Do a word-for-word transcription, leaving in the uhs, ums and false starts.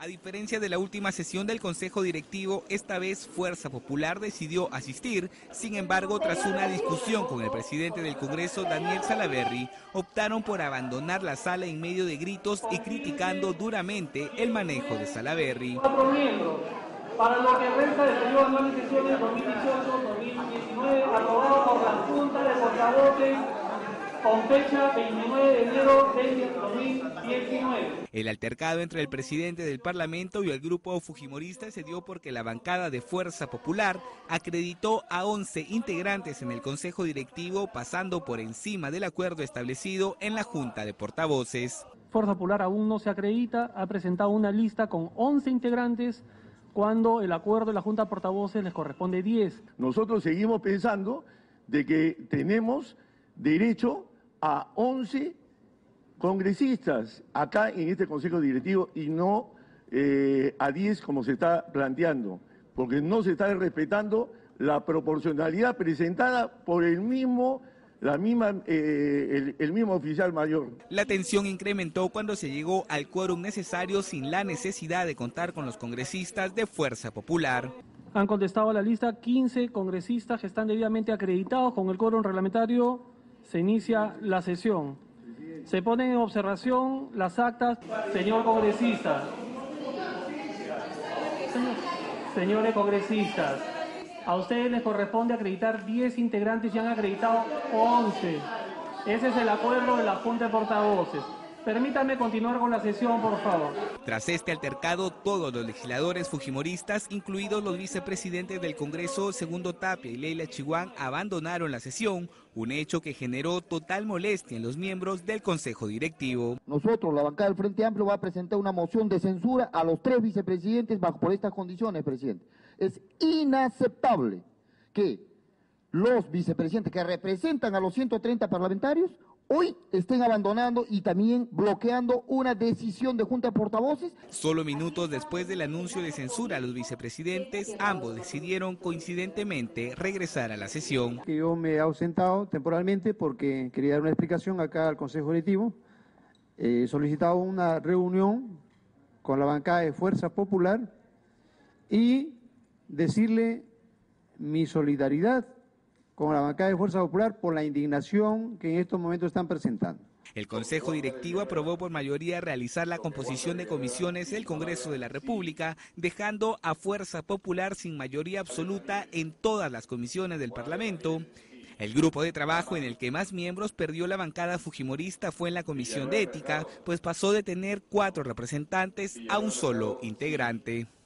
A diferencia de la última sesión del Consejo Directivo, esta vez Fuerza Popular decidió asistir. Sin embargo, tras una discusión con el presidente del Congreso, Daniel Salaverry, optaron por abandonar la sala en medio de gritos y criticando duramente el manejo de Salaverry. Cuatro miembros, para lo que resta del periodo de nueve sesiones dos mil dieciocho dos mil diecinueve, aprobado por la Junta de Portavoces, con fecha veintinueve de enero del dos mil diecinueve. El altercado entre el presidente del Parlamento y el grupo fujimorista se dio porque la bancada de Fuerza Popular acreditó a once integrantes en el Consejo Directivo, pasando por encima del acuerdo establecido en la Junta de Portavoces. Fuerza Popular aún no se acredita, ha presentado una lista con once integrantes, cuando el acuerdo de la Junta de Portavoces les corresponde diez. Nosotros seguimos pensando de que tenemos derecho a once congresistas acá en este Consejo Directivo y no eh, a diez como se está planteando, porque no se está respetando la proporcionalidad presentada por el mismo, la misma, eh, el, el mismo oficial mayor. La tensión incrementó cuando se llegó al quórum necesario sin la necesidad de contar con los congresistas de Fuerza Popular. Han contestado a la lista quince congresistas que están debidamente acreditados con el quórum reglamentario. Se inicia la sesión. Se ponen en observación las actas. Señor congresista. Señores congresistas. A ustedes les corresponde acreditar diez integrantes y han acreditado once. Ese es el acuerdo de la Junta de Portavoces. Permítame continuar con la sesión, por favor. Tras este altercado, todos los legisladores fujimoristas, incluidos los vicepresidentes del Congreso, Segundo Tapia y Leila Chihuán, abandonaron la sesión, un hecho que generó total molestia en los miembros del Consejo Directivo. Nosotros, la bancada del Frente Amplio, va a presentar una moción de censura a los tres vicepresidentes bajo por estas condiciones, presidente. Es inaceptable que los vicepresidentes que representan a los ciento treinta parlamentarios hoy estén abandonando y también bloqueando una decisión de Junta de Portavoces. Solo minutos después del anuncio de censura a los vicepresidentes, ambos decidieron coincidentemente regresar a la sesión. Yo me he ausentado temporalmente porque quería dar una explicación acá al Consejo Directivo. He solicitado una reunión con la bancada de Fuerza Popular y decirle mi solidaridad con la bancada de Fuerza Popular por la indignación que en estos momentos están presentando. El Consejo Directivo aprobó por mayoría realizar la composición de comisiones del Congreso de la República, dejando a Fuerza Popular sin mayoría absoluta en todas las comisiones del Parlamento. El grupo de trabajo en el que más miembros perdió la bancada fujimorista fue en la Comisión de Ética, pues pasó de tener cuatro representantes a un solo integrante.